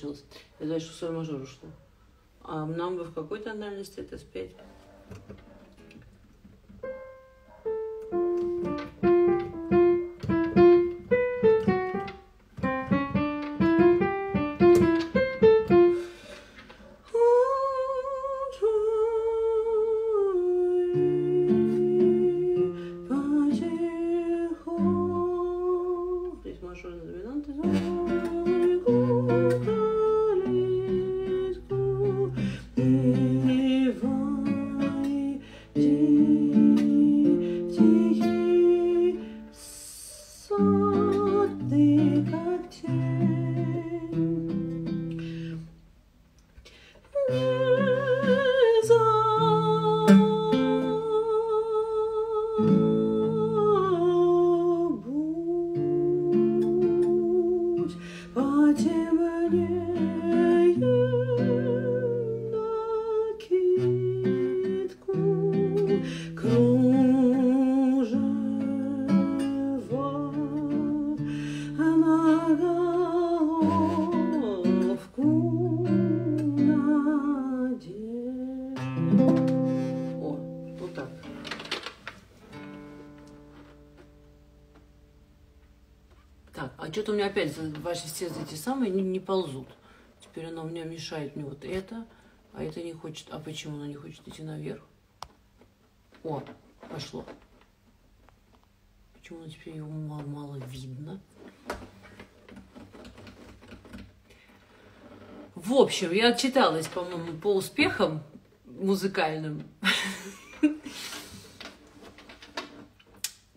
получилось. Я дальше соль-мажор ушла. А нам бы в какой тональности это спеть? Что-то у меня опять ваши все эти самые не ползут. Теперь она у меня мешает мне вот это, а это не хочет. А почему она не хочет идти наверх? О, пошло. Почему теперь его мало видно? В общем, я отчиталась, по-моему, по успехам музыкальным.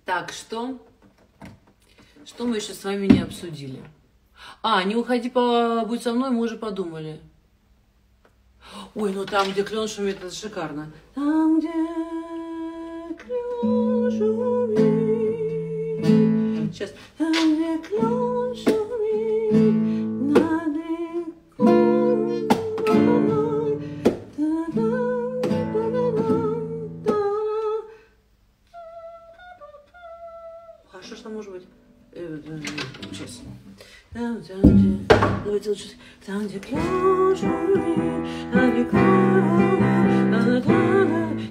Так что... Что мы еще с вами не обсудили? А, не уходи, будь со мной, мы уже подумали. Ой, ну там, где клен шумит, это шикарно. Там, где клен шумит. Сейчас. Там, где клен шумит, далеко. А что ж там может быть? Сейчас. Давайте лучше. Там, где клен шумит, далеко.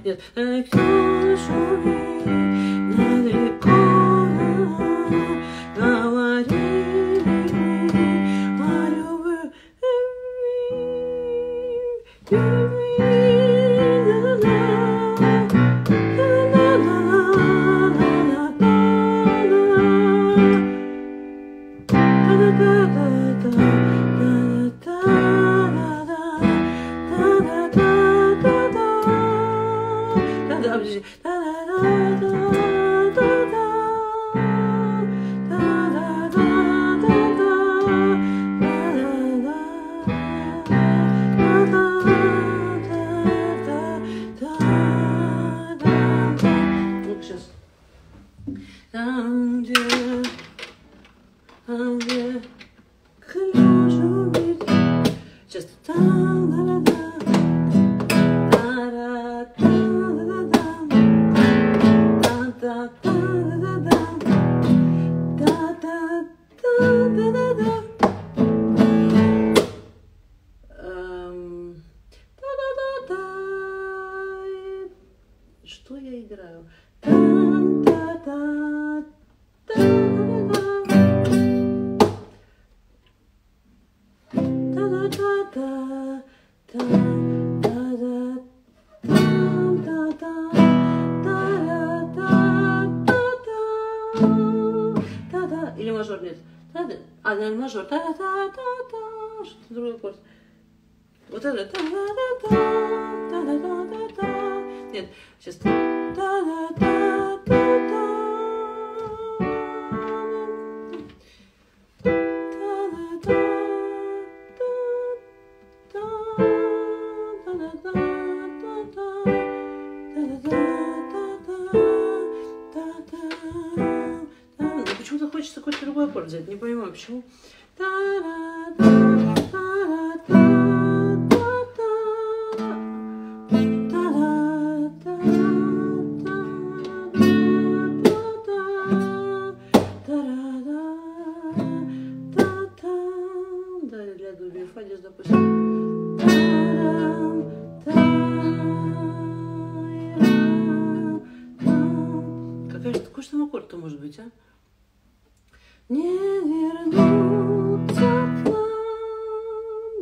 Нет, клен шумит, далеко. Говорили, полюбили, любили. Мажор, та-та-та-та-та, что-то другой аккорд. Вот это та-та-та-та-та-та-та. Нет, сейчас какой-то другой аккорд взять, не понимаю почему. Да, для дуби фа может быть, а? Не вернуться к нам.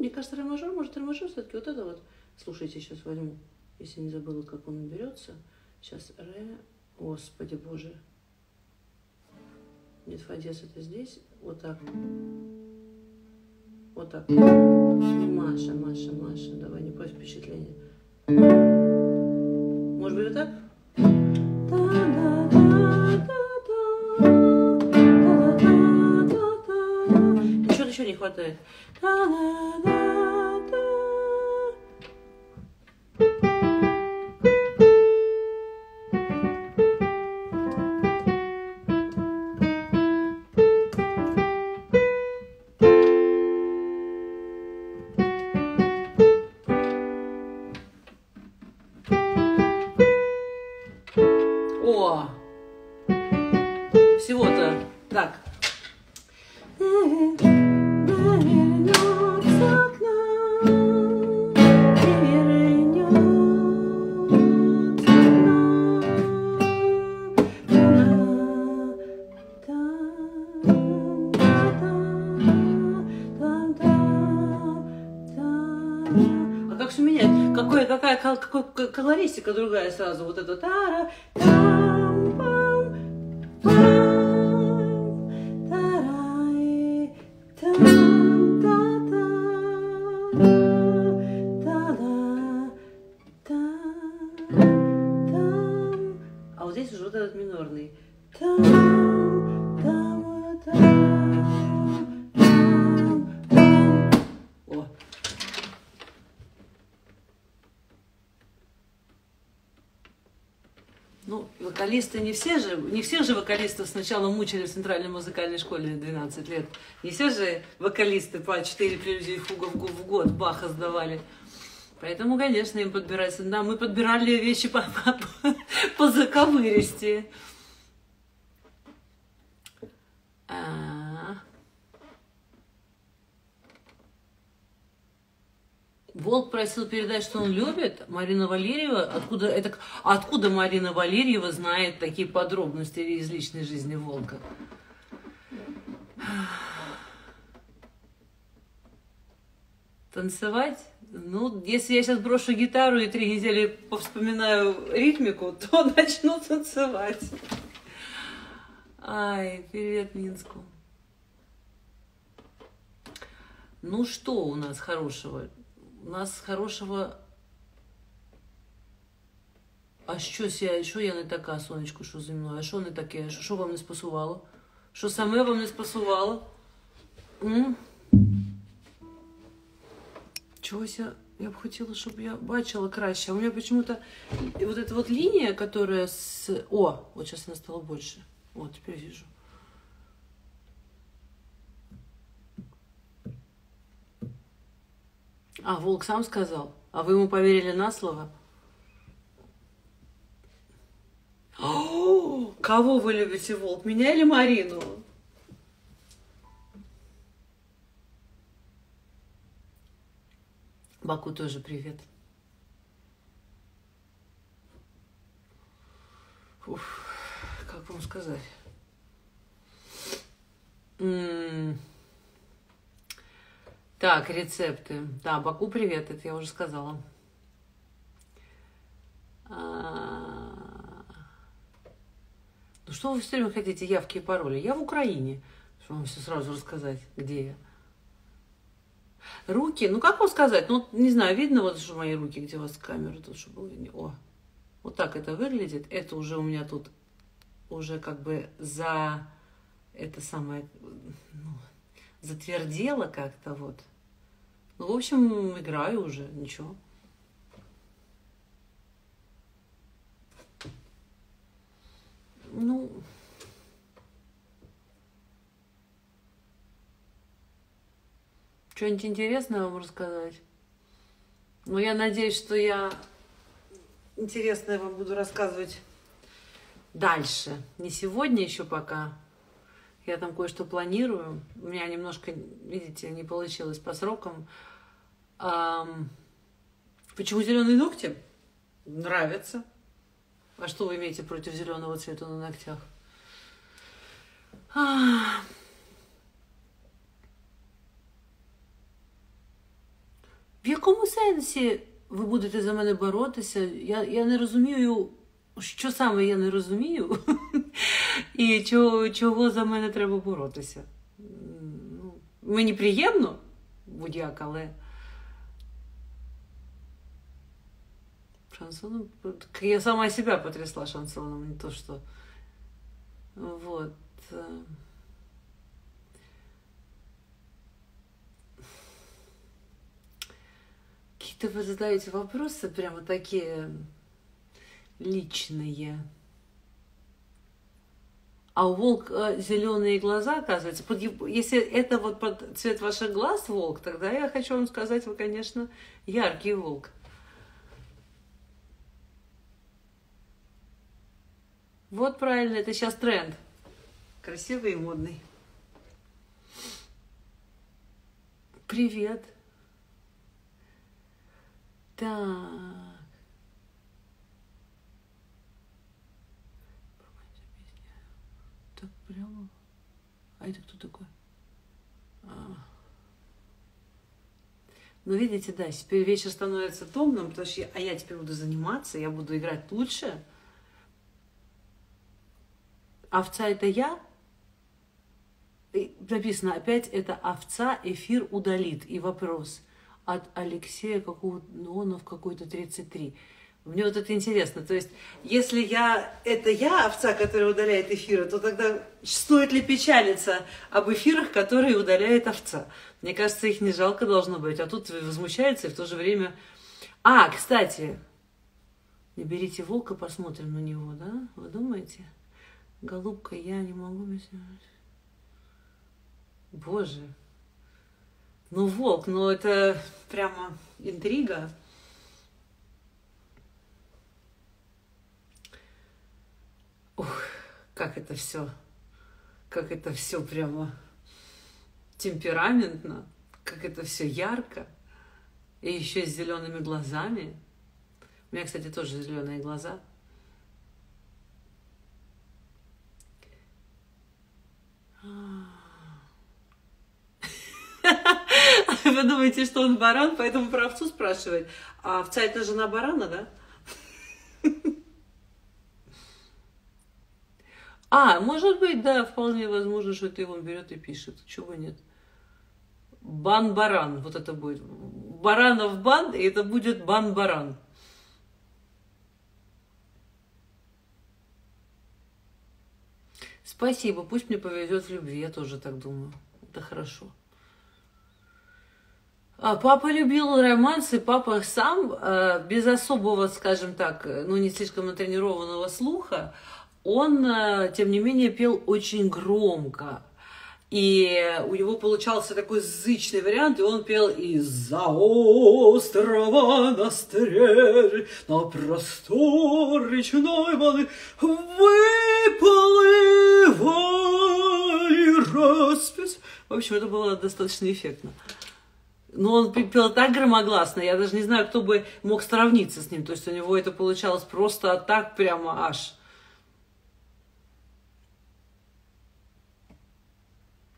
Мне кажется, ре-мажор, может, ре-мажор все-таки вот это вот. Слушайте, сейчас возьму, если не забыла, как он берется. Сейчас ре... Господи боже. Нет, фа-диез это здесь. Вот так. Вот так. Маша, Маша, Маша. Давай, не порть впечатление. Может быть, вот так? Ничего-то еще не хватает. Колористика другая сразу, вот это тара, там, пам, пам, тарай, там, та-та, та-да, там. А вот здесь уже вот этот минорный. Там, там, там, там, там. О. Ну, вокалисты не все же, не всех же вокалистов сначала мучили в Центральной музыкальной школе 12 лет. Не все же вокалисты по 4 прелюдии фуга в год Баха сдавали. Поэтому, конечно, им подбирать. Да, мы подбирали вещи по заковыристи. Волк просил передать, что он любит. Марина Валерьева, откуда Марина Валерьева знает такие подробности из личной жизни Волка? Танцевать? Ну, если я сейчас брошу гитару и 3 недели повспоминаю ритмику, то начну танцевать. Ай, привет Минску. Ну, что у нас хорошего? У нас хорошего... А що я не така, сонечко, що зі мною? А що не таке? Що вам не спасувало? Що саме вам не спасувало? Чогось я б хотіла, щоб я бачила краще. У мене почему-то... Вот эта вот линия, которая с... О! Вот сейчас она стала больше. Вот, теперь вижу. А, Волк сам сказал? А вы ему поверили на слово? О, кого вы любите, Волк? Меня или Марину? Баку тоже привет. Уф, как вам сказать? Так, рецепты. Да, Баку, привет, это я уже сказала. Ну что вы все время хотите, явки и пароли? Я в Украине, чтобы вам все сразу рассказать, где я. Руки, ну как вам сказать? Ну, не знаю, видно вот что мои руки, где у вас камера, тут чтобы было видно. О, вот так это выглядит. Это уже у меня тут, уже как бы за это самое... Ну, затвердела как-то вот. Ну, в общем, играю уже, ничего. Ну. Что-нибудь интересное вам рассказать? Ну, я надеюсь, что я интересное вам буду рассказывать дальше. Не сегодня еще пока. Я там кое-что планирую. У меня немножко, видите, не получилось по срокам. Почему зеленые ногти? Нравятся. А что вы имеете против зеленого цвета на ногтях? В якому сенсі ви будете за мене боротися? Я не розумію, що саме я не розумію і чого за мене треба боротися. Мені приємно, будь-як, але шансоном... Я сама себя потрясла шансоном, не то что... Вот. Какие-то вы задаете вопросы прямо такие личные. А у волка зеленые глаза, оказывается. Если это вот под цвет ваших глаз волк, тогда я хочу вам сказать, вы, конечно, яркий волк. Вот правильно, это сейчас тренд. Красивый и модный. Привет. Так. Так прямо. А это кто такой? Ну, видите, да, теперь вечер становится томным, потому что я теперь буду заниматься, я буду играть лучше. Овца — это я. И написано опять, это овца, эфир удалит. И вопрос от Алексея, какого, ну, он в какой-то 33. Мне вот это интересно. То есть, если это я, овца, которая удаляет эфиры, то тогда стоит ли печалиться об эфирах, которые удаляет овца? Мне кажется, их не жалко должно быть. А тут возмущается и в то же время... А, кстати, наберите волка, посмотрим на него, да? Вы думаете? Голубка, я не могу объяснять. Боже. Ну, волк, ну это прямо интрига. Ух, как это все. Как это все прямо темпераментно. Как это все ярко. И еще с зелеными глазами. У меня, кстати, тоже зеленые глаза. Вы думаете, что он баран, поэтому про овцу спрашивает. А овца — это жена барана, да? А, может быть, да, вполне возможно, что это он берет и пишет. Чего нет? Бан-баран. Вот это будет. Баранов бан, и это будет бан-баран. Спасибо, пусть мне повезет в любви, я тоже так думаю. Это хорошо. Папа любил романсы, папа сам, без особого, скажем так, ну не слишком натренированного слуха, он, тем не менее, пел очень громко. И у него получался такой зычный вариант, и он пел «Из-за острова на стрель, на простор речной воды выплывали распись». В общем, это было достаточно эффектно. Но он пел так громогласно, я даже не знаю, кто бы мог сравниться с ним. То есть у него это получалось просто так прямо аж.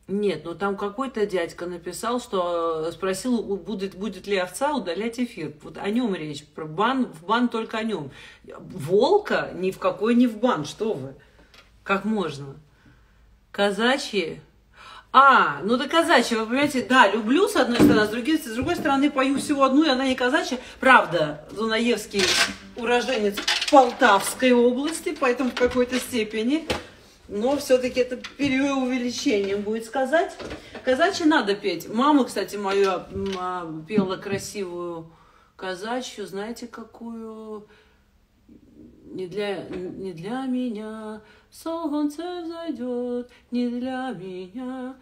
Нет, ну там какой-то дядька написал, что спросил, будет ли овца удалять эфир. Вот о нем речь. Про бан, в бан только о нем. Волка ни в какой не в бан, что вы. Как можно? Казачьи. А, ну да, казачья, вы понимаете, да, люблю с одной стороны, с другой стороны пою всего одну, и она не казачья. Правда, Дунаевский уроженец Полтавской области, поэтому в какой-то степени, но все-таки это переувеличением будет сказать. Казачьи надо петь. Мама, кстати, моя пела красивую казачью, знаете, какую... Не для меня солнце взойдет, не для меня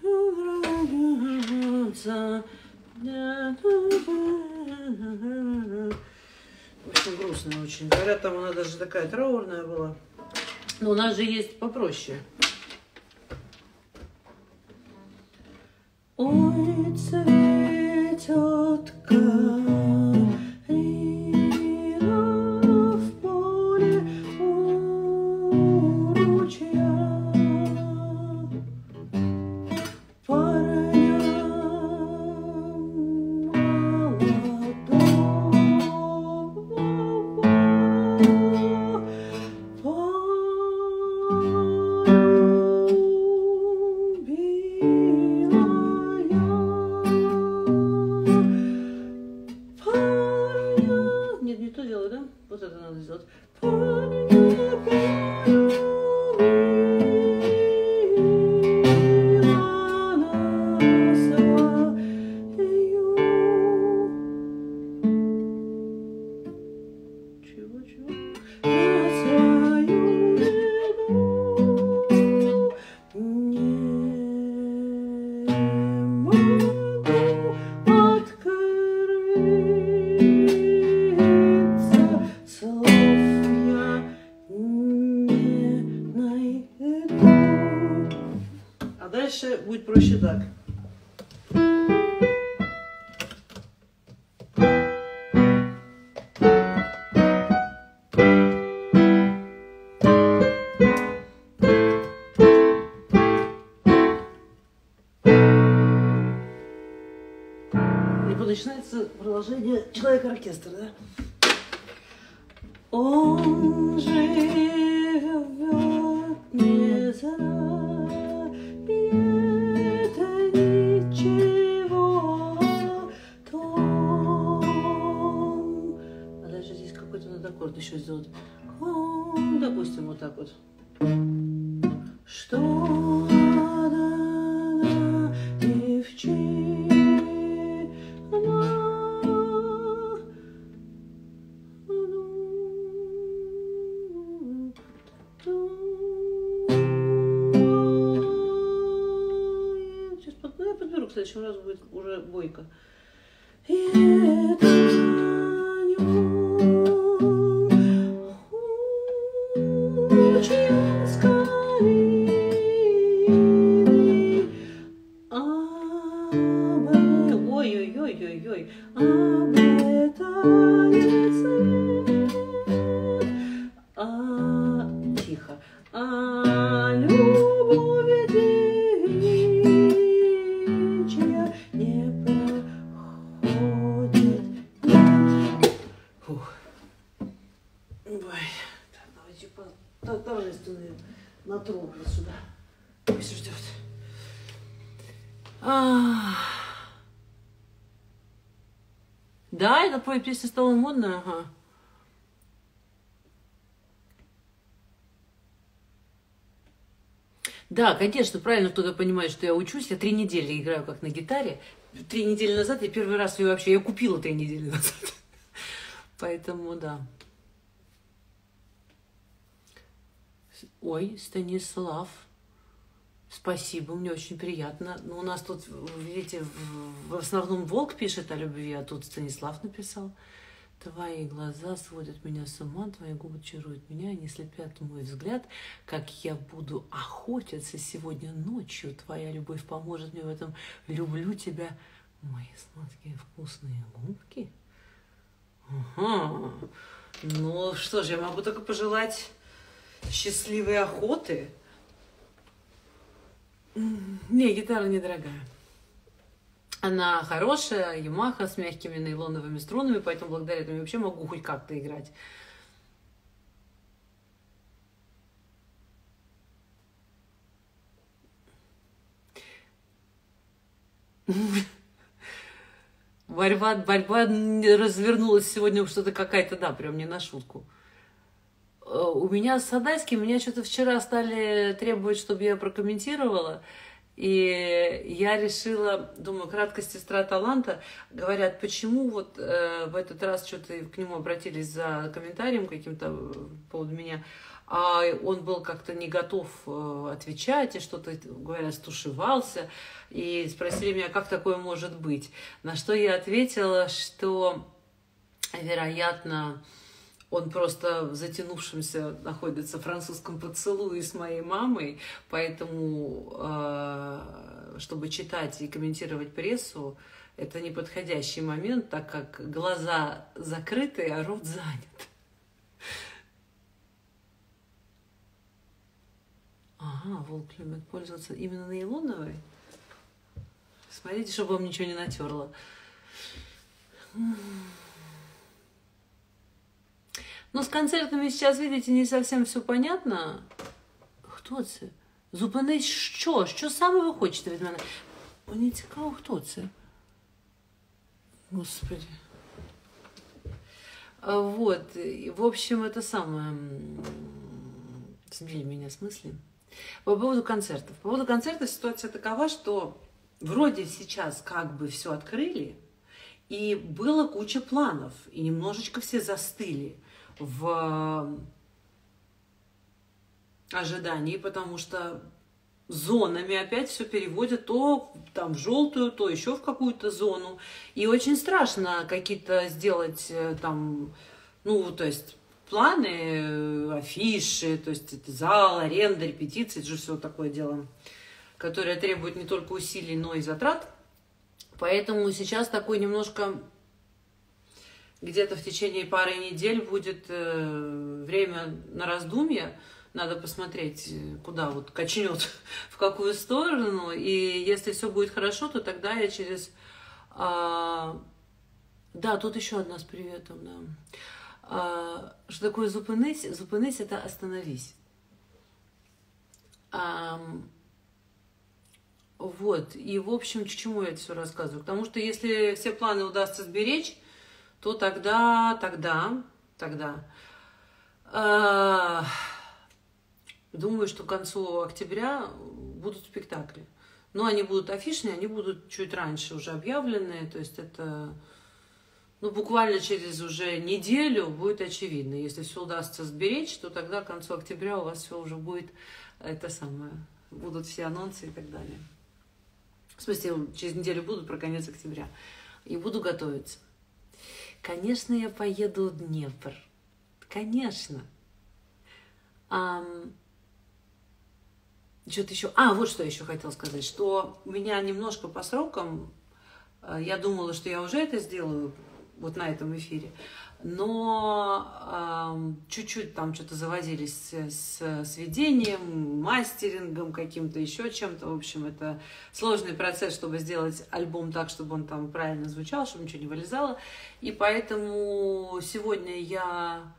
солнце. В общем, грустная очень. Говорят, там она даже такая траурная была. Но у нас же есть попроще. Ой, цветет в поле у ручья. делаю, да? Вот это надо сделать. Будет проще так. И начинается продолжение «Человек-оркестр», да? Он живет не за... Аккорд еще сделать, допустим, вот так вот. Что она не вчера, сейчас подберу, к следующему разу будет уже бойко. Да, это пой песня стала модная, ага. Да, конечно, правильно кто-то понимает, что я учусь. Я 3 недели играю как на гитаре. 3 недели назад я первый раз ее вообще... Я купила 3 недели назад. Поэтому, да. Ой, Станислав. Спасибо, мне очень приятно. Но у нас тут, видите, в основном Волк пишет о любви, а тут Станислав написал. Твои глаза сводят меня с ума, твои губы чаруют меня, они слепят мой взгляд. Как я буду охотиться сегодня ночью, твоя любовь поможет мне в этом. Люблю тебя, мои сладкие вкусные губки. Ага. Ну что же, я могу только пожелать счастливой охоты. Не, гитара недорогая. Она хорошая, Yamaha с мягкими нейлоновыми струнами, поэтому благодаря этому я вообще могу хоть как-то играть. Борьба развернулась сегодня что-то какая-то, да, прям не на шутку. У меня с Садальским, меня что-то вчера стали требовать, чтобы я прокомментировала. И я решила, думаю, краткость сестра таланта. Говорят, почему вот в этот раз что-то к нему обратились за комментарием каким-то по поводу меня. А он был как-то не готов отвечать, и что-то, говорят, стушевался. И спросили меня, как такое может быть. На что я ответила, что, вероятно... Он просто в затянувшемся находится в французском поцелуе с моей мамой, поэтому, чтобы читать и комментировать прессу, это неподходящий момент, так как глаза закрыты, а рот занят. Ага, Волк любит пользоваться именно нейлоновой. Смотрите, чтобы вам ничего не натерло. Но с концертами сейчас, видите, не совсем все понятно. Хто це? Зупинись, що? Що саме ви хочете від мене? Мені цікаво, хто це? Господи. Вот, и, в общем, это самое... Сбили меня с мысли. По поводу концертов. По поводу концертов ситуация такова, что вроде сейчас как бы все открыли, и было куча планов, и немножечко все застыли в ожидании, потому что зонами опять все переводят то там в желтую, то еще в какую-то зону. И очень страшно какие-то сделать там, ну, то есть планы, афиши, то есть это зал, аренда, репетиции, это же все такое дело, которое требует не только усилий, но и затрат. Поэтому сейчас такой немножко где-то в течение пары недель будет время на раздумье. Надо посмотреть, куда вот качнет, в какую сторону. И если все будет хорошо, то тогда я через... Да, тут еще одна с приветом. Да. Что такое «зупинись»? «Зупинись» — это «остановись». Вот. И, в общем, к чему я это все рассказываю? Потому что если все планы удастся сберечь, то тогда... Думаю, что к концу октября будут спектакли. Но они будут афишные, они будут чуть раньше уже объявлены. То есть это, ну, буквально через уже неделю будет очевидно. Если все удастся сберечь, то тогда к концу октября у вас все уже будет это самое. Будут все анонсы и так далее. В смысле, через неделю будут, про конец октября. И буду готовиться. Конечно, я поеду в Днепр. Конечно. Что-то еще. Вот что я еще хотела сказать, что у меня немножко по срокам, я думала, что я уже это сделаю вот на этом эфире, но чуть-чуть там что-то завозились с сведением, мастерингом каким-то, еще чем-то. В общем, это сложный процесс, чтобы сделать альбом так, чтобы он там правильно звучал, чтобы ничего не вылезало. И поэтому сегодня я...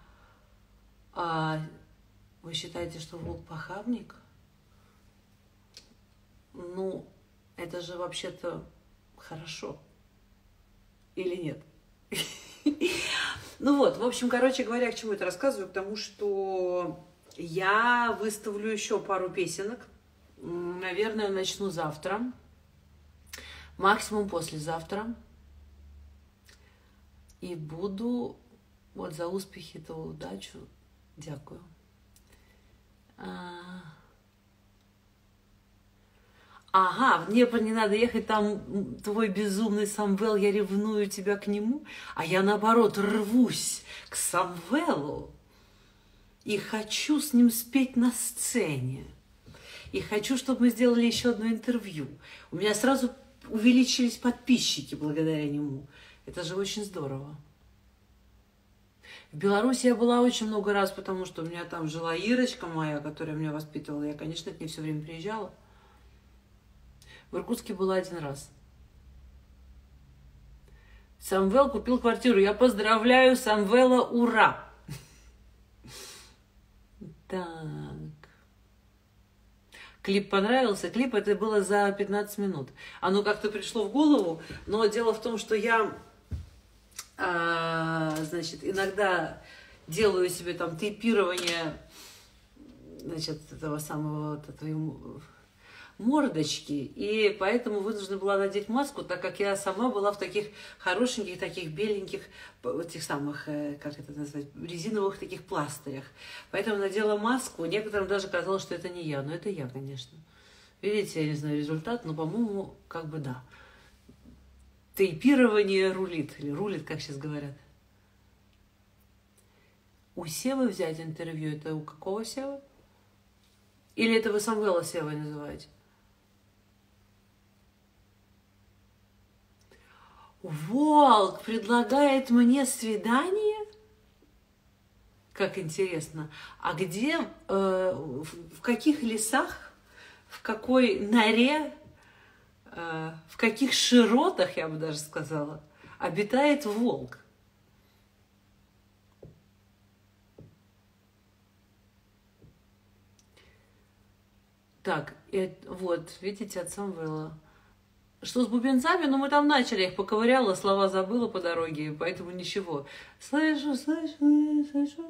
Вы считаете, что волк похабник? Ну, это же вообще-то хорошо. Или нет? Ну вот, в общем, короче говоря, к чему это рассказываю? Потому что я выставлю еще пару песенок. Наверное, начну завтра. Максимум послезавтра. И буду вот за успехи, за удачу. Дякую. Ага, в Днепр не надо ехать, там твой безумный Самвел, я ревную тебя к нему, а я, наоборот, рвусь к Самвелу и хочу с ним спеть на сцене. И хочу, чтобы мы сделали еще одно интервью. У меня сразу увеличились подписчики благодаря нему. Это же очень здорово. В Беларуси я была очень много раз, потому что у меня там жила Ирочка моя, которая меня воспитывала. Я, конечно, к ней все время приезжала. В Иркутске была один раз. Самвел купил квартиру. Я поздравляю Самвела, ура! Так. Клип понравился. Клип это было за 15 минут. Оно как-то пришло в голову, но дело в том, что я, значит, иногда делаю себе там тейпирование, значит, этого самого... мордочки, и поэтому вынуждена была надеть маску, так как я сама была в таких хорошеньких, таких беленьких, вот тех самых, как это назвать, резиновых таких пластырях. Поэтому надела маску, некоторым даже казалось, что это не я, но это я, конечно. Видите, я не знаю результат, но, по-моему, как бы да. Тейпирование рулит, или рулит, как сейчас говорят. У Севы взять интервью, это у какого Севы? Или это вы Самвела Севой называете? Волк предлагает мне свидание? Как интересно. А где, в каких лесах, в какой норе, в каких широтах, я бы даже сказала, обитает волк? Так, вот, видите, от Самвела. Что с бубенцами? Ну, мы там начали, я их поковыряла, слова забыла по дороге, поэтому ничего. Слышу, слышу, слышу.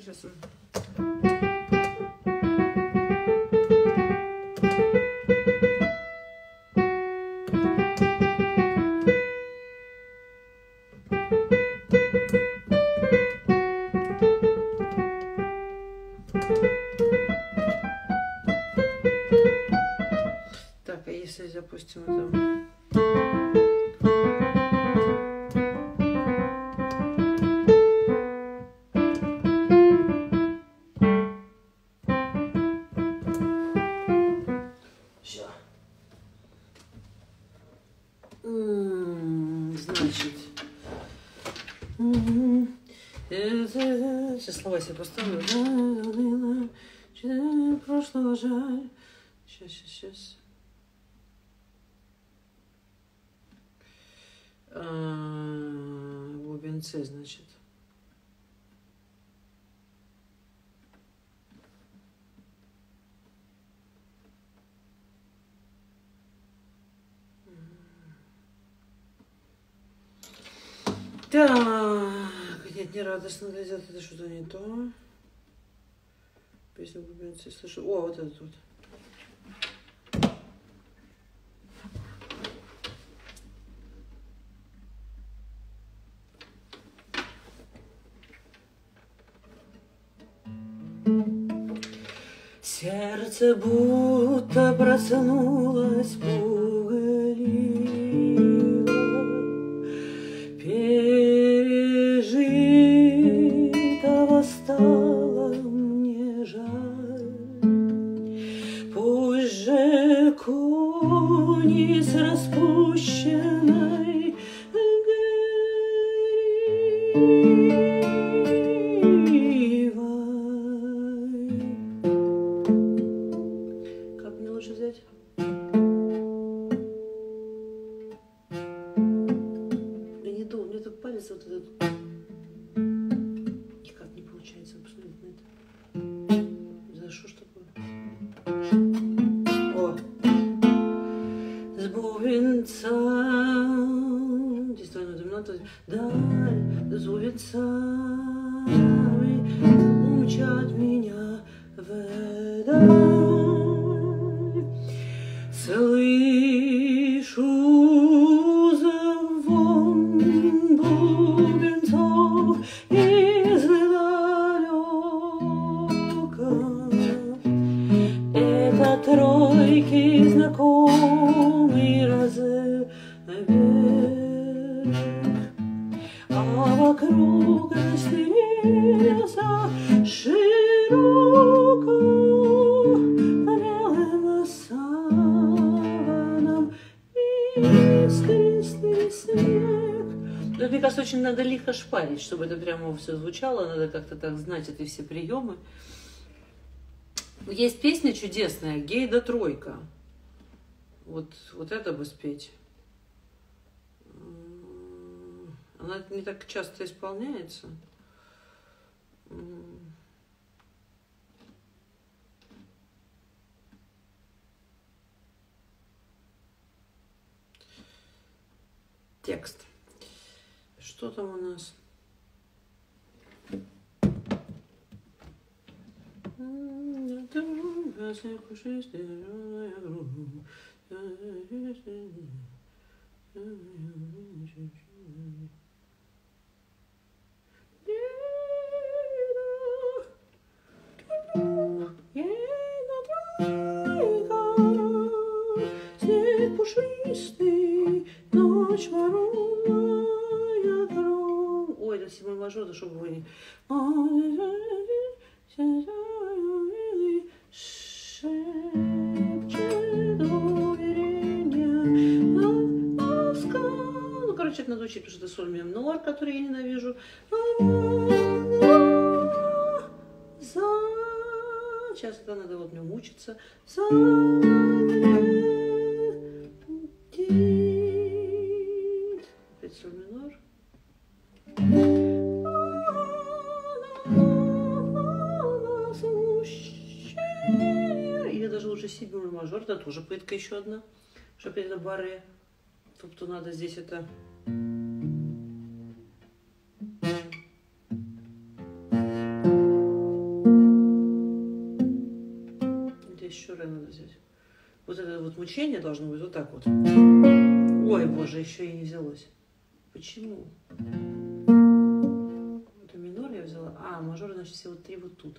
Сейчас. Так, а если, допустим, это... Сейчас слова себе поставлю. Прошлого жаль. Сейчас. Бубенцы, значит. Да. Нет, не радостно глядят, это что-то не то. Песня бубенцы, слышу. О, вот это тут. Сердце будто проснулось, пугало, пережитого стало мне жаль. Пусть же кони с распущенной горит. Надо лихо шпарить, чтобы это прямо все звучало, надо как-то так знать эти все приемы. Есть песня чудесная «Гейда тройка». Вот это бы спеть. Она не так часто исполняется. Текст. Что там у нас? Мажоры, чтобы вы не... Ну, короче, это надо учить, потому что это соль ми минор, который я ненавижу. Сейчас это надо вот мне мучиться. Опять соль минор. Или даже лучше си бемоль мажор, да тоже пытка еще одна, чтобы это баре. Тобто надо здесь это... Здесь еще ре надо взять. Вот это вот мучение должно быть вот так вот. Ой, боже, еще и не взялось. Почему? Это минор я взяла. А, мажор, значит, всего три вот тут.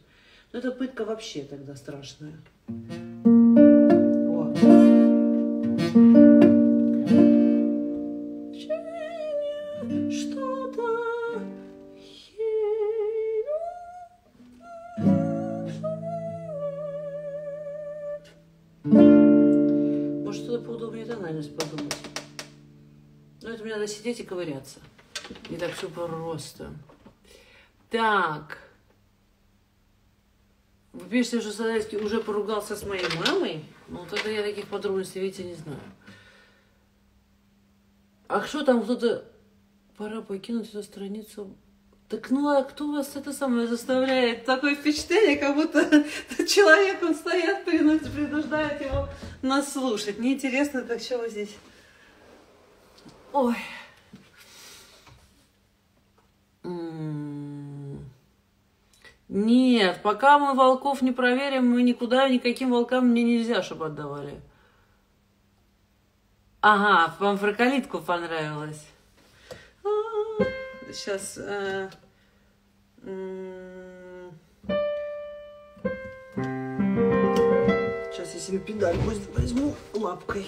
Но это пытка вообще тогда страшная. О. Что-то... Может, что-то поудобнее тональность подумать. Но это мне надо сидеть и ковыряться. Не так все просто. Так. Вы пишете, что Садальский уже поругался с моей мамой? Ну, тогда я таких подробностей, видите, не знаю. А что там кто-то... Пора покинуть эту страницу. Так, ну, а кто вас это самое заставляет? Такое впечатление, как будто человек, он стоит, принуждает его нас слушать. Неинтересно, так что вы здесь... Ой. Нет, пока мы волков не проверим, мы никуда, никаким волкам мне нельзя, чтобы отдавали. Ага, вам про калитку понравилось. Сейчас. Сейчас я себе педаль возьму лапкой.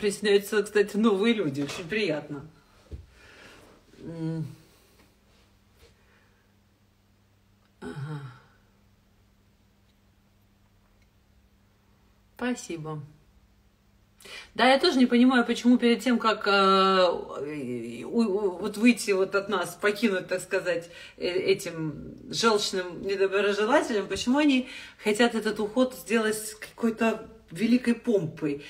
Присоединяются, кстати, новые люди. Очень приятно. Ага. Спасибо. Да, я тоже не понимаю, почему перед тем, как вот выйти вот от нас, покинуть, так сказать, этим желчным недоброжелателям, почему они хотят этот уход сделать с какой-то великой помпой.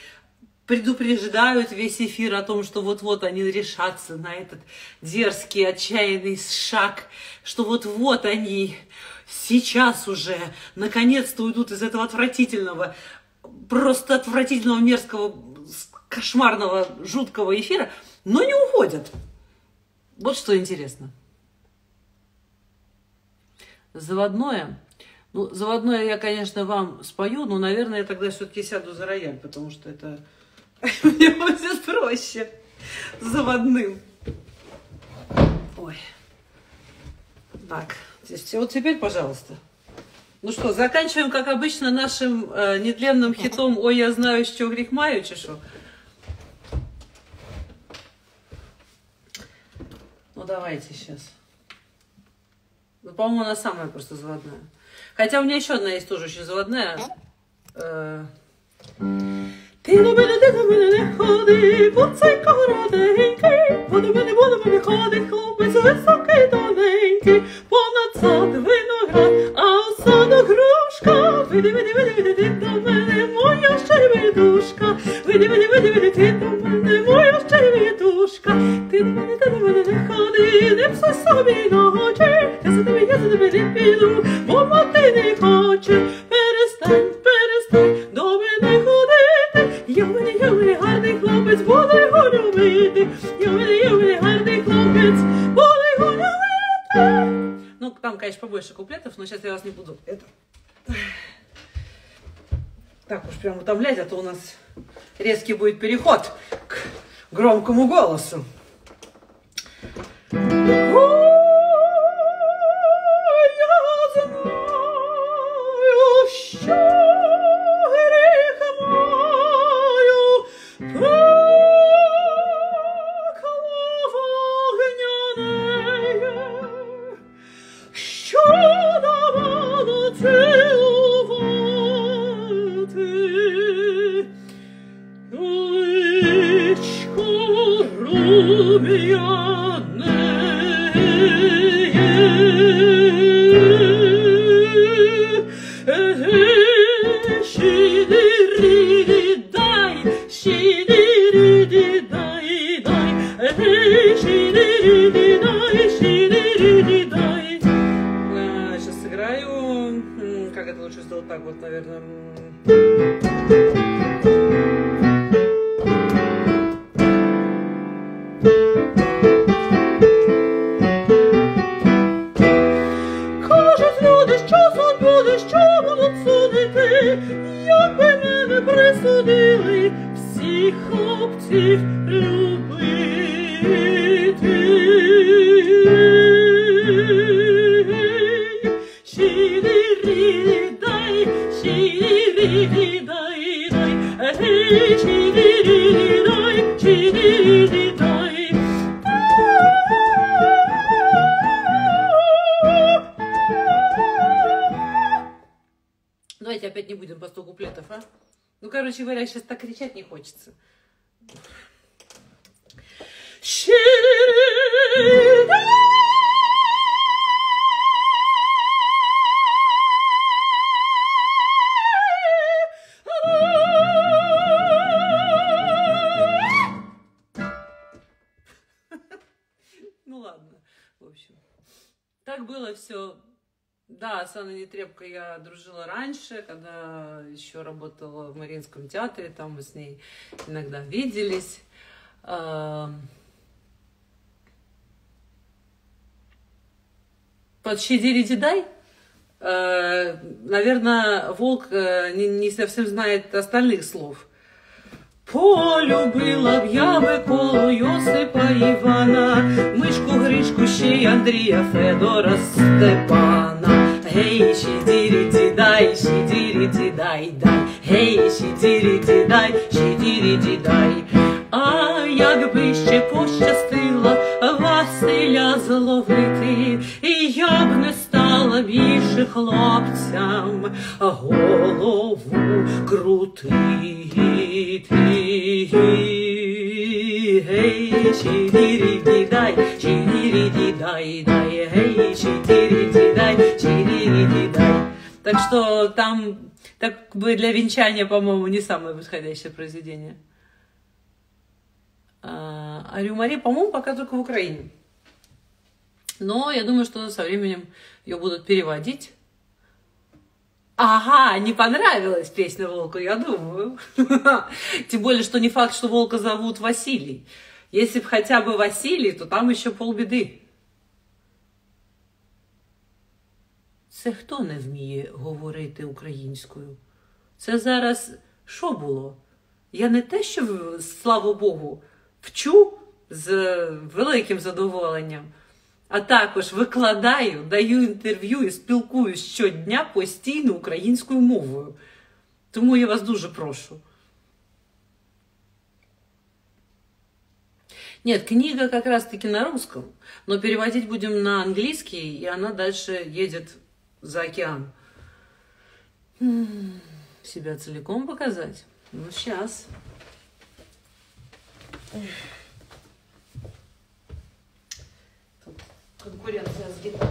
Предупреждают весь эфир о том, что вот-вот они решатся на этот дерзкий, отчаянный шаг, что вот-вот они сейчас уже наконец-то уйдут из этого отвратительного, просто отвратительного, мерзкого, кошмарного, жуткого эфира, но не уходят. Вот что интересно. Заводное. Ну, заводное я, конечно, вам спою, но, наверное, я тогда все-таки сяду за рояль, потому что это... Мне будет проще заводным. Ой. Так. Вот теперь, пожалуйста. Ну что, заканчиваем, как обычно, нашим нетленным хитом «Ой, я знаю, с чего грех маю, чешу». Ну, давайте сейчас. Ну, по-моему, она самая просто заводная. Хотя у меня еще одна есть тоже очень заводная. Ты на меня не ходи, поцай коротенький, воду мене ходить, хлопець високий тоненький, понад сад виноград, а у саду грушка, види, ти до мене, моя щербідушка, види, ти до мене, моя щербідушка, ти до мене не ходи, не псуй собі ночі, я за тобі не піду, бо мати не хоче, перестань, Ну, там, конечно, побольше куплетов, но сейчас я вас не буду. Это... Так уж прям утомлять, а то у нас резкий будет переход к громкому голосу. Давайте опять не будем по 100 куплетов, а? Ну, короче говоря, сейчас так кричать не хочется. Ну ладно, в общем, так было все. Да, с Анной Нетребко я дружила раньше, когда еще работала в Мариинском театре, там мы с ней иногда виделись. Под «Щи-дири-ди-дай», наверное, волк не совсем знает остальных слов. Полюбила б я Миколу Йосипа Івана, мишку Гришку, ще й Андрія Федора Степана. Гей, щі-дірі-ді-дай, щі-дірі-ді-дай-дай, гей, щі-дірі-ді-дай, щі-дірі-ді-дай. А якби ще пощастило Василя зловити, і я б не стала більше хлопцям голову крутити. Гей, щі-дірі-ді-дай, щі-дірі-ді-дай-дай, гей, щі-дірі-ді-дай, щі-дірі-ді-дай. Так что там, так бы для венчания, по-моему, не самое подходящее произведение. А «Рюмари», по-моему, пока только в Украине. Но я думаю, что со временем ее будут переводить. Ага, не понравилась песня волку, я думаю. Тем более, что не факт, что волка зовут Василий. Если бы хотя бы Василий, то там еще полбеды. Це хто не вміє говорити українською? Це зараз що було? Я не те, що, слава Богу, вчу з великим задоволенням, а також викладаю, даю інтерв'ю і спілкуюсь щодня постійно українською мовою. Тому я вас дуже прошу. Нет, книга как раз-таки на русском, но переводить будем на английский, и она дальше едет за океан. Себя целиком показать? Ну, сейчас. Тут конкуренция с гитарой.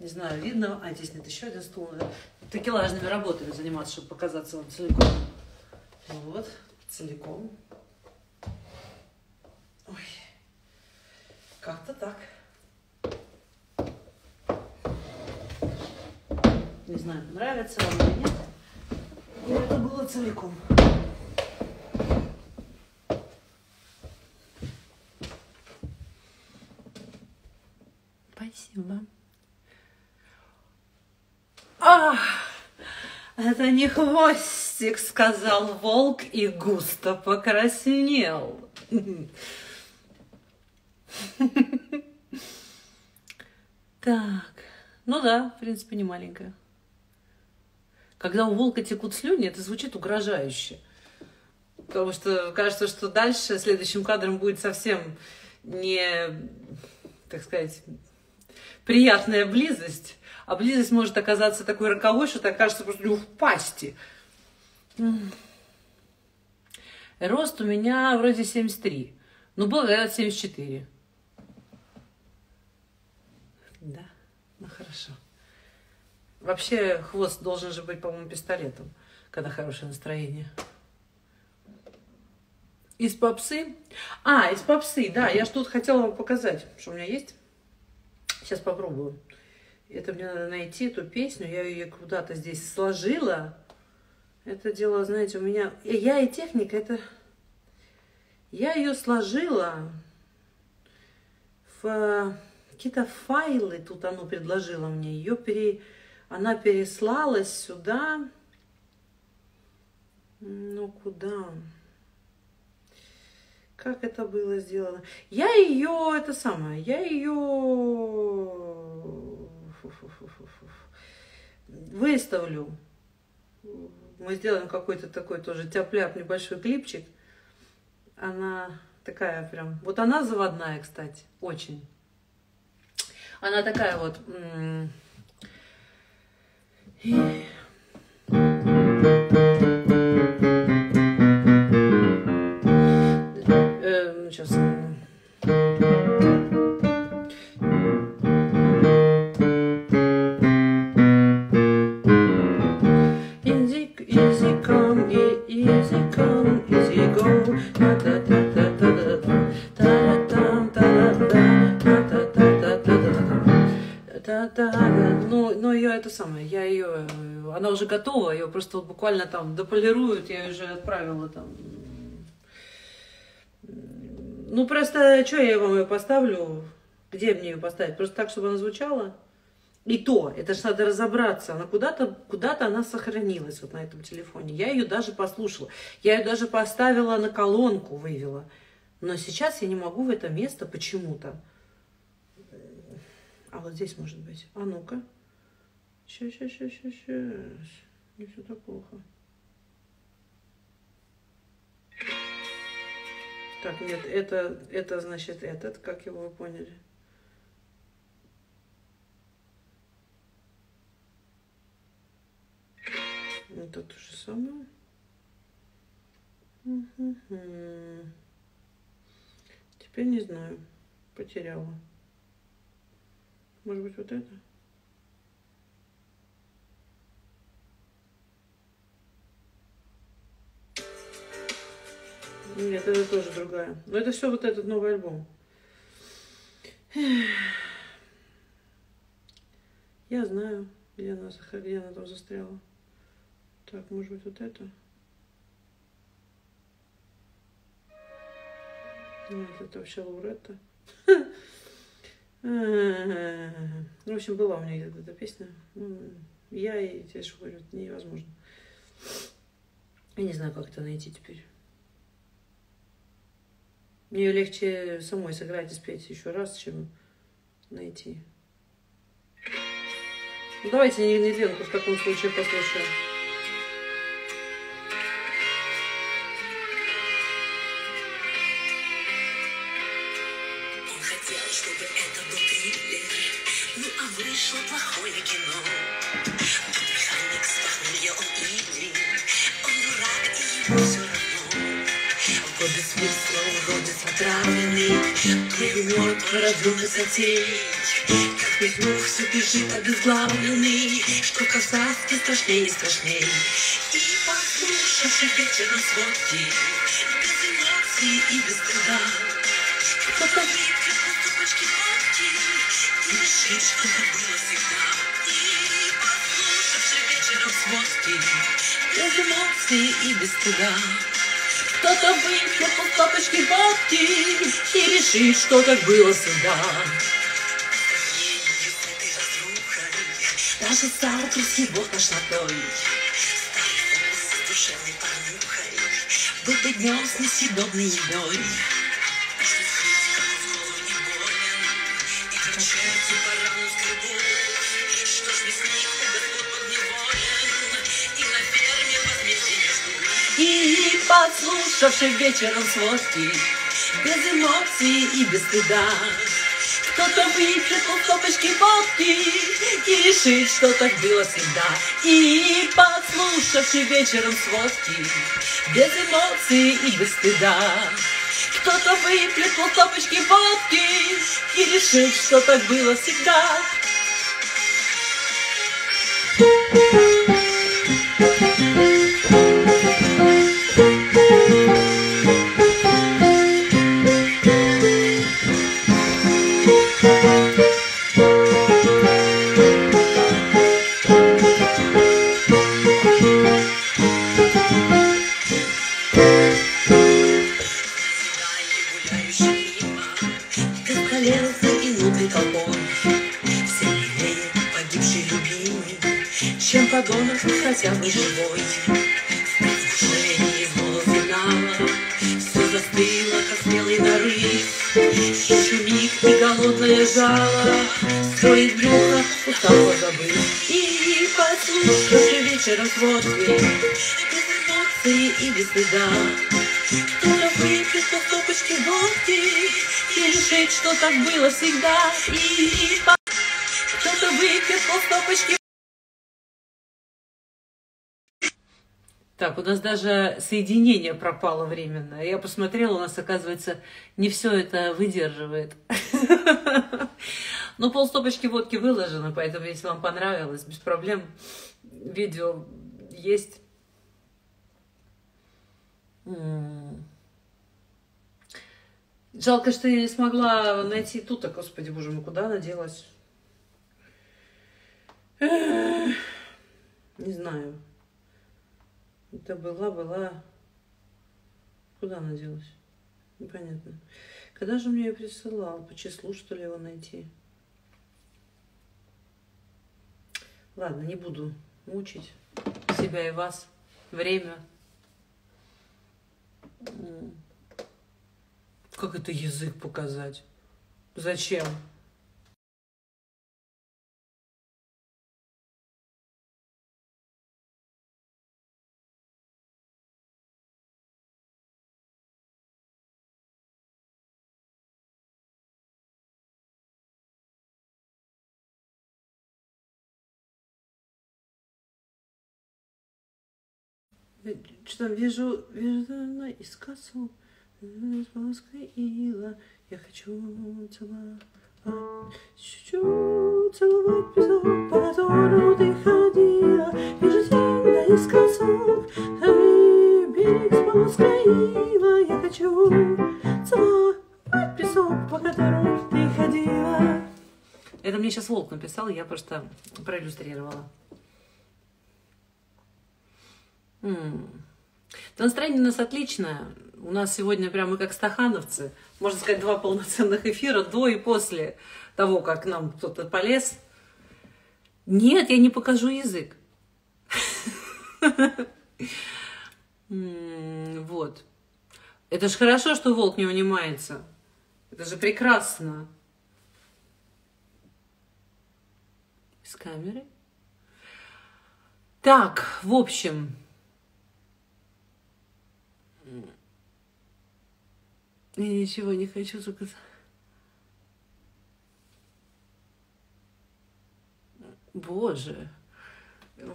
Не знаю, видно. А, здесь нет, еще один стул. Такелажными работами заниматься, чтобы показаться вам целиком. Вот, целиком. Ой, как-то так. Не знаю, нравится вам или нет. Но это было целиком. Спасибо. Ах, это не хвостик, сказал волк и густо покраснел. Так, ну да, в принципе, не маленькая. Когда у волка текут слюни, это звучит угрожающе. Потому что кажется, что дальше следующим кадром будет совсем не, так сказать, приятная близость. А близость может оказаться такой роковой, что так кажется просто в пасти. Рост у меня вроде 73. Ну, был, говорят, 74. Да, ну хорошо. Вообще, хвост должен же быть, по-моему, пистолетом, когда хорошее настроение. Из попсы? А, из попсы, да. Я что-то хотела вам показать, что у меня есть. Сейчас попробую. Это мне надо найти, эту песню. Я ее куда-то здесь сложила. Это дело, знаете, у меня... Я и техника, это... Я ее сложила в какие-то файлы. Тут оно предложило мне. Ее Она переслалась сюда. Ну, куда? Как это было сделано? Я ее, это самое, я ее выставлю. Мы сделаем какой-то такой тоже тяп-ляп небольшой клипчик. Она такая прям, вот она заводная, кстати, очень. Она такая вот. Сейчас. Easy come, easy come, easy go. Но ее это самое, я ее, она уже готова, ее просто буквально там дополируют, я ее уже отправила там. Ну, просто, что я вам ее поставлю? Где мне ее поставить? Просто так, чтобы она звучала? И то, это же надо разобраться. Она куда-то она сохранилась вот на этом телефоне. Я ее даже послушала. Я ее даже поставила на колонку, вывела. Но сейчас я не могу в это место почему-то. А вот здесь может быть. А ну-ка. Сейчас. Не все так плохо. Так, нет, это значит этот, как его вы поняли. Это то же самое. Угу. Теперь не знаю. Потеряла. Может быть, вот это? Нет, это тоже другая. Но это все вот этот новый альбом. Я знаю, где она там застряла. Так, может быть, вот это? Нет, это вообще Лауретта. В общем, была у меня где-то песня. Я и тебе же говорю, это невозможно. Я не знаю, как это найти теперь. Мне легче самой сыграть и спеть еще раз, чем найти. Ну, давайте Нетленку в таком случае послушаем. Он хотел, чтобы это был триллер, ну а вышло плохое кино. Как механик спахнул я, он или он дурак, и ему все равно. Годы смысла уродец отравленный, твой умер порожден высотей. Как петух все бежит обезглавленный, что казахский страшней и страшней. И послушавший вечером сводки, без эмоций и без труда, кто погиб от поступочки водки, и решит, что это было всегда. И послушавший вечером сводки, без эмоций и без труда, кто-то выпьет полкапочки водки и решит, что так было всегда. Даже Сартис его тошнотой. Старый с душевной порнухой был бы днем с несъедобной едой. И подслушавший вечером сводки, без эмоций и без стыда, кто-то выпьет у стопочки водки и решит, что так было всегда. И подслушавший вечером сводки, без эмоций и без стыда, кто-то выпьет у стопочки водки и решит, что так было всегда. Строит брюхо, устало забыть. И послушавший вечером сводки, без эмоций и без стыда, кто-то выпьет по стопочке водки и решит, что так было всегда. И кто-то выпьет по стопочке. Так, у нас даже соединение пропало временно. Я посмотрела, у нас, оказывается, не все это выдерживает. Но полстопочки водки выложено, поэтому, если вам понравилось, без проблем, видео есть. Жалко, что я не смогла найти тут, а, господи, боже мой, куда она делась? Не знаю. Это была... Куда она делась? Непонятно. Когда же мне ее присылал? По числу, что ли, его найти? Ладно, не буду мучить себя и вас. Время. Как это язык показать? Зачем? Что там, вижу, да, из кассу, с полоской ила, я хочу целовать песок, по которому ты ходила, вижу тебя из кассу, берег с полоской ила, я хочу целовать песок, по которому ты ходила. Это мне сейчас Волк написал, я просто проиллюстрировала. Да, настроение у нас отличное. У нас сегодня прямо как стахановцы. Можно сказать, два полноценных эфира до и после того, как нам кто-то полез. Нет, я не покажу язык. Вот. Это же хорошо, что Волк не унимается. Это же прекрасно. Из камеры. Так, в общем... Я ничего не хочу заказать. Боже,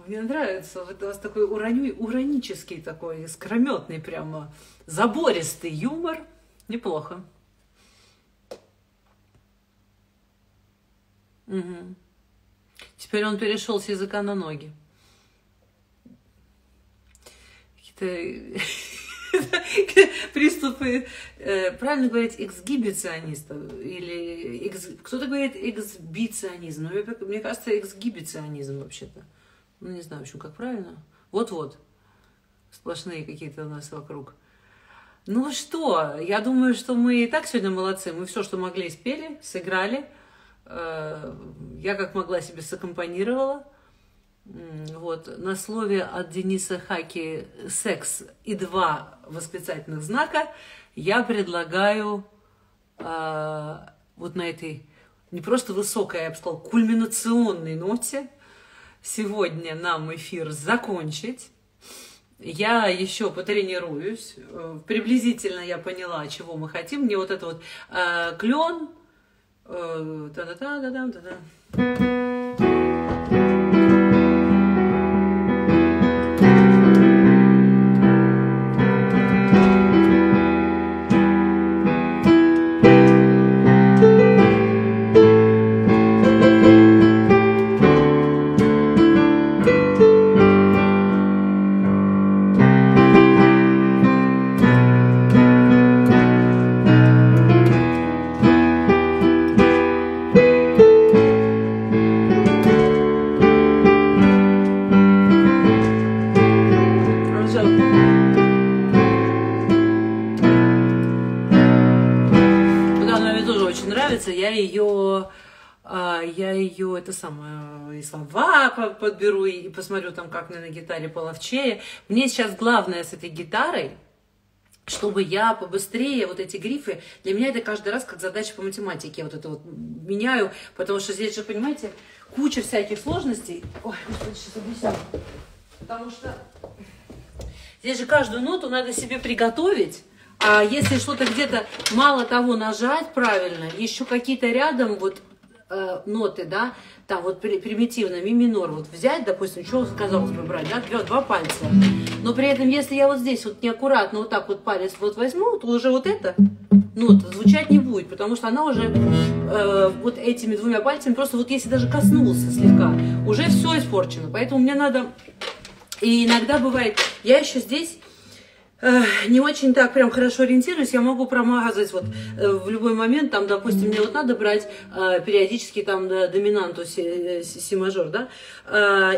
мне нравится. Вот у вас такой уранический, такой искрометный, прямо забористый юмор. Неплохо. Угу. Теперь он перешел с языка на ноги. Какие-то... Приступы, правильно говорить, эксгибиционистов, или кто-то говорит эксбиционизм, но мне кажется, эксгибиционизм вообще-то. Ну, не знаю, в общем, как правильно. Вот-вот, сплошные какие-то у нас вокруг. Ну что, я думаю, что мы и так сегодня молодцы, мы все, что могли, спели, сыграли. Я как могла себе саккомпанировала. Вот, на слове от Дениса Хаки «секс» и 2 восклицательных знака я предлагаю вот на этой не просто высокой, я бы сказала, кульминационной ноте сегодня нам эфир закончить. Я еще потренируюсь. Приблизительно я поняла, чего мы хотим. Мне вот это вот клен. Я ее это самое, и слова подберу, и посмотрю там, как на гитаре половчее. Мне сейчас главное с этой гитарой, чтобы я побыстрее вот эти грифы, для меня это каждый раз как задача по математике, я вот это вот меняю, потому что здесь же, понимаете, куча всяких сложностей. Ой, сейчас объясню. Потому что здесь же каждую ноту надо себе приготовить. А если что-то где-то мало того нажать правильно, еще какие-то рядом вот ноты, да, там вот примитивно, ми минор, вот взять, допустим, что казалось бы брать, да, 2 пальца. Но при этом, если я вот здесь вот неаккуратно вот так вот палец вот возьму, то уже вот эта нота звучать не будет, потому что она уже вот этими 2 пальцами, просто вот если даже коснулся слегка, уже все испорчено. Поэтому мне надо, и иногда бывает, я еще здесь не очень так прям хорошо ориентируюсь, я могу промазать вот в любой момент, там, допустим, мне вот надо брать периодически там доминанту си мажор, да,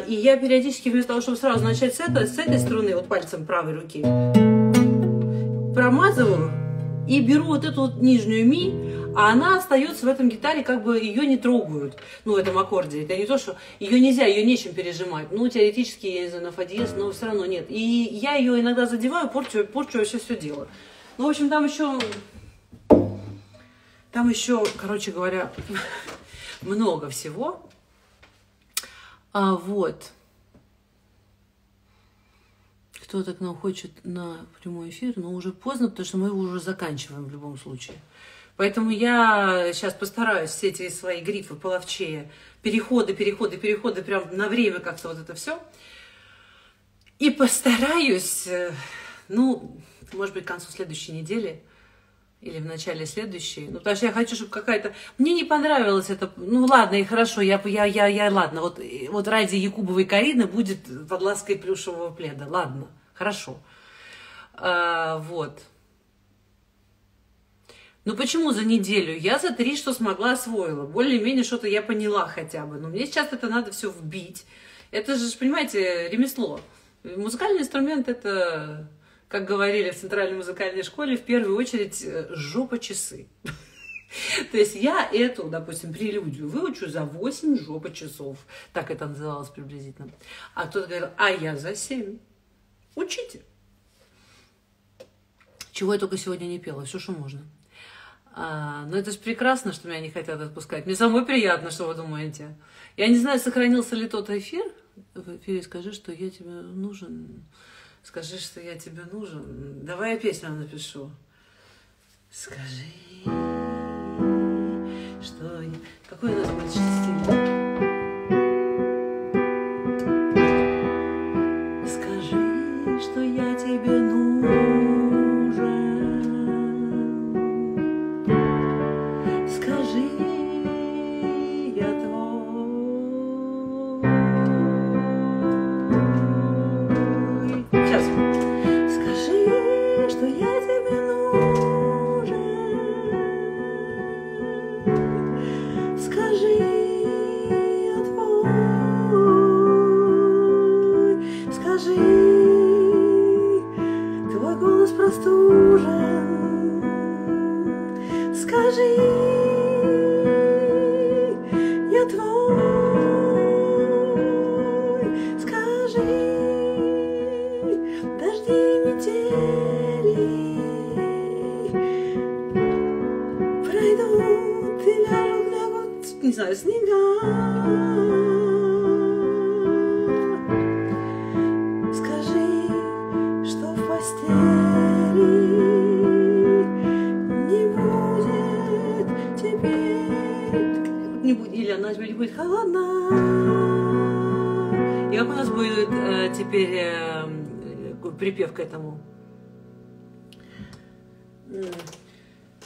и я периодически вместо того, чтобы сразу начать с этой струны, вот пальцем правой руки, промазываю и беру вот эту вот нижнюю ми, а она остается в этом гитаре, как бы ее не трогают, ну, в этом аккорде. Это не то, что ее нельзя, ее нечем пережимать. Ну, теоретически, я не знаю, на фа диез, но все равно нет. И я ее иногда задеваю, порчу вообще все дело. Ну, в общем, там еще, короче говоря, много всего. А вот. Кто-то к нам хочет на прямой эфир, но уже поздно, потому что мы его уже заканчиваем в любом случае. Поэтому я сейчас постараюсь все эти свои грифы половчее, переходы, прям на время как-то вот это все. И постараюсь, ну, может быть, к концу следующей недели или в начале следующей. Ну, потому что я хочу, чтобы какая-то... Мне не понравилось это... Ну, ладно, и хорошо, ладно, вот ради Якубовой Карины будет под лаской плюшевого пледа. Ладно, хорошо. Вот. Ну почему за неделю? Я за 3 что смогла освоила. Более-менее что-то я поняла хотя бы. Но мне сейчас это надо все вбить. Это же, понимаете, ремесло. Музыкальный инструмент — это, как говорили в Центральной музыкальной школе, в первую очередь жопа-часы. То есть я эту, допустим, прелюдию выучу за 8 жопа-часов. Так это называлось приблизительно. А кто-то говорил, а я за 7. Учите. Чего я только сегодня не пела. Все, что можно. Но это же прекрасно, что меня не хотят отпускать. Мне самой приятно, что вы думаете. Я не знаю, сохранился ли тот эфир. В эфире скажи, что я тебе нужен. Скажи, что я тебе нужен. Давай я песню напишу. Скажи, что я... Какой у нас будет стиль? Скажи. пройдут, и вяжут, лягут, не знаю, с ними. Скажи, что в постели не будет теперь, не будет, или ночь будет холодна. И как у нас будет теперь припев к этому?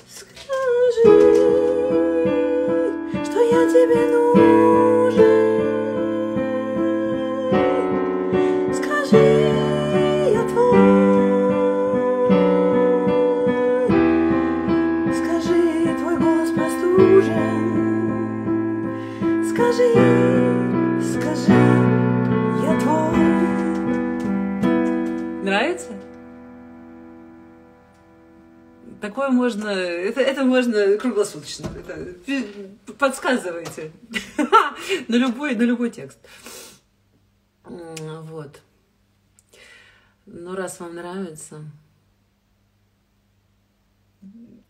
Скажи, что я тебе нужен. Скажи, я твой. Скажи, твой голос простужен. Скажи, скажи, я твой. Нравится? Такое можно, это можно круглосуточно, это, подсказывайте на любой текст. Вот. Ну, раз вам нравится,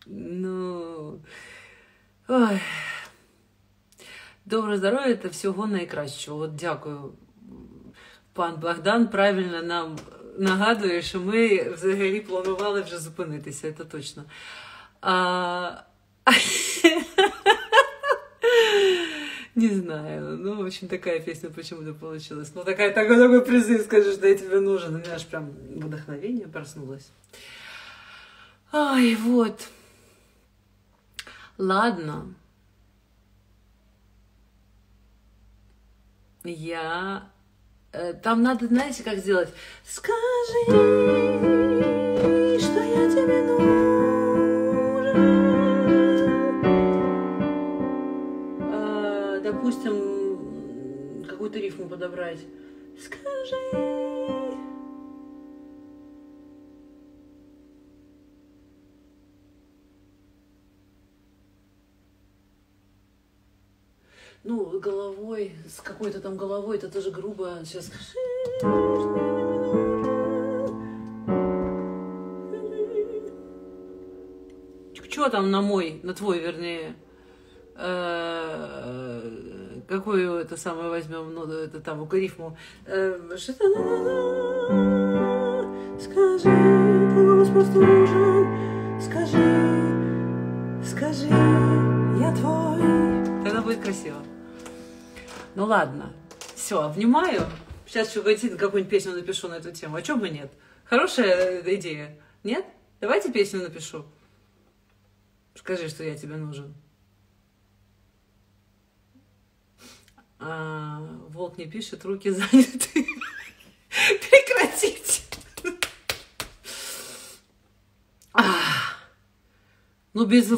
ну, ой. Доброго здоров'я, это всього найкращого. От дякую, пан Богдан, правильно нам нагадує, що ми взагалі планували вже зупинитися, це точно. Не знаю, ну, в общем, такая песня почему-то получилась. Ну, такой призыв, скажи, что я тебе нужен. У меня аж прям вдохновение проснулось. Ай, вот. Ладно. Я... Там надо, знаете, как сделать? Скажи, что я тебе нужен. Допустим, какую-то рифму подобрать. Скажи. Ну, головой, с какой-то там головой, это тоже грубо. Сейчас. Чё там на мой, на твой, вернее, какую это самое возьмем, ну, это там, укорифму. Скажи, твой голос просто нужен. Скажи, скажи, я твой. Тогда будет красиво. Ну ладно, все, внимаю. Сейчас какую-нибудь песню напишу на эту тему. А чё бы нет? Хорошая идея. Нет? Давайте песню напишу. Скажи, что я тебе нужен. Волк не пишет, руки заняты. Прекратите. Ну без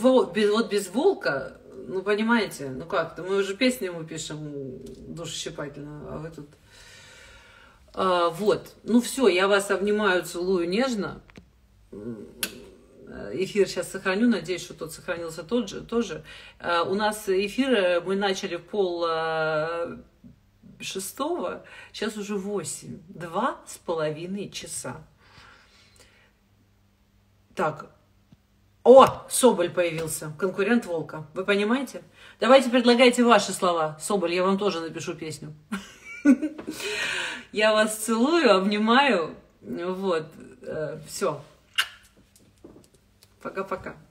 волка... Ну, понимаете, ну как-то, мы уже песни ему пишем душещипательно, а вы тут... вот, ну все, я вас обнимаю, целую нежно. Эфир сейчас сохраню, надеюсь, что тот сохранился тот же, тоже. У нас эфир, мы начали пол 6, сейчас уже 8, 2,5 часа. Так... О, Соболь появился, конкурент Волка. Вы понимаете? Давайте предлагайте ваши слова. Соболь, я вам тоже напишу песню. Я вас целую, обнимаю. Вот, все. Пока-пока.